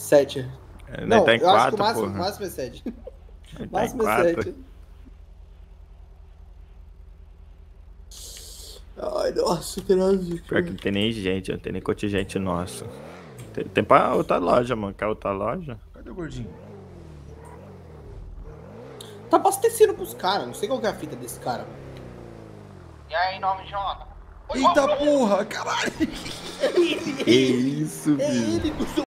7. É, não, tá em eu 4, acho que o máximo é 7. O máximo é 7. Ai, nossa, que nojo. Pior que não tem nem gente, não tem nem contingente nosso. Tem pra outra loja, mano. Quer outra loja? Cadê o gordinho? Tá abastecendo pros caras, não sei qual que é a fita desse cara, mano. E aí, em nome de onda? Eita porra, caralho! É isso, bicho. É ele,